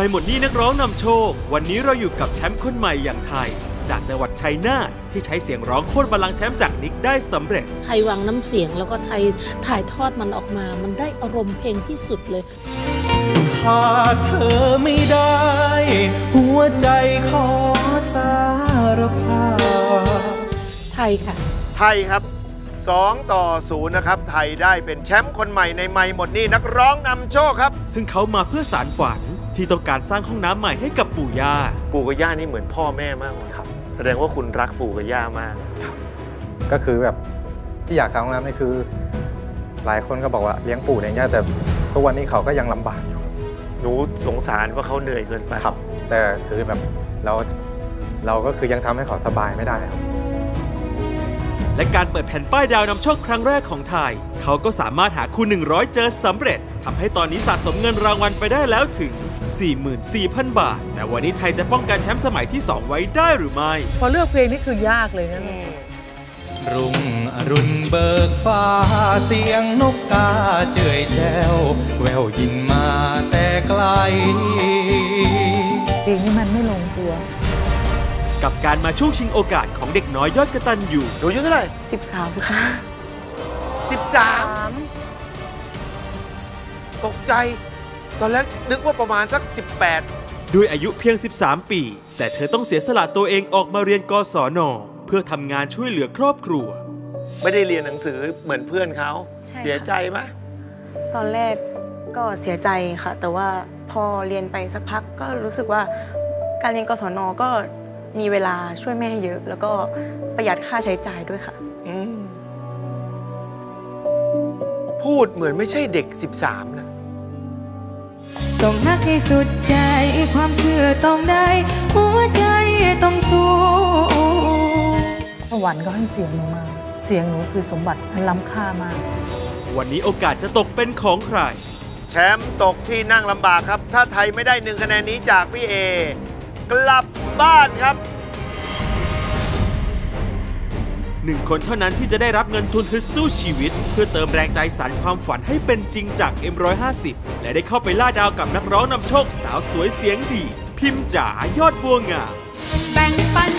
ไม่หมดนี่นักร้องนำโชควันนี้เราอยู่กับแชมป์คนใหม่อย่างไทยจากจังหวัดชัยนาทที่ใช้เสียงร้องโค่นบัลลังก์แชมป์จากนิกได้สำเร็จไทยวางน้ำเสียงแล้วก็ไทยถ่ายทอดมันออกมามันได้อารมณ์เพลงที่สุดเลยถ้าเธอไม่ได้หัวใจขอสารภาพไทยค่ะไทยครับ2-0นะครับไทยได้เป็นแชมป์คนใหม่ในไม่หมดนี่นักร้องนำโชคครับซึ่งเขามาเพื่อสารฝันที่ต้องการสร้างห้องน้ำใหม่ให้กับปู่ย่าปู่กับย่านี่เหมือนพ่อแม่มากครับแสดงว่าคุณรักปู่กับย่ามากก็คือแบบที่อยากทำห้องน้ำนี่คือหลายคนก็บอกว่าเลี้ยงปู่เลี้ยงย่าแต่ทุกวันนี้เขาก็ยังลำบากอยู่หนูสงสารว่าเขาเหนื่อยเกินไปครับแต่คือแบบเราก็คือยังทำให้เขาสบายไม่ได้ครับและการเปิดแผ่นป้ายดาวนำโชคครั้งแรกของไทยเขาก็สามารถหาคู่100เจอสำเร็จทำให้ตอนนี้สะสมเงินรางวัลไปได้แล้วถึง 44,000 บาทแต่วันนี้ไทยจะป้องกันแชมป์สมัยที่2ไว้ได้หรือไม่พอเลือกเพลงนี้คือยากเลยนะรุ่งอรุณเบิกฟ้าเสียงนกกาเจื่อยแจ้วแววยินมาแต่ไกลเพลงนี้มันไม่ลงตัวกับการมาช่วงชิงโอกาสของเด็กน้อยยอดกตัญญูหนูอายุเท่าไหร่13ค่ะ13ตกใจตอนแรกนึกว่าประมาณสัก18ด้วยอายุเพียง13ปีแต่เธอต้องเสียสละตัวเองออกมาเรียนกศน.เพื่อทำงานช่วยเหลือครอบครัวไม่ได้เรียนหนังสือเหมือนเพื่อนเขาเสียใจไหมตอนแรกก็เสียใจค่ะแต่ว่าพอเรียนไปสักพักก็รู้สึกว่าการเรียนกศน.ก็มีเวลาช่วยแม่เยอะแล้วก็ประหยัดค่าใช้จ่ายด้วยค่ะพูดเหมือนไม่ใช่เด็ก13นะต้องนักให้สุดใจความเชื่อต้องได้หัวใจต้องสู้สวรรค์ก็ให้เสียงหนูมาเสียงหนูคือสมบัติอันล้ำค่ามากวันนี้โอกาสจะตกเป็นของใครแชมป์ตกที่นั่งลำบากครับถ้าไทยไม่ได้1คะแนนนี้จากพี่เอกลับบ้านครับ1คนเท่านั้นที่จะได้รับเงินทุนฮึดสู้ชีวิตเพื่อเติมแรงใจสานความฝันให้เป็นจริงจาก M150 และได้เข้าไปล่าดาวกับนักร้องนำโชคสาวสวยเสียงดีพิมจ๋ายอดบัวงามแบ่งปัน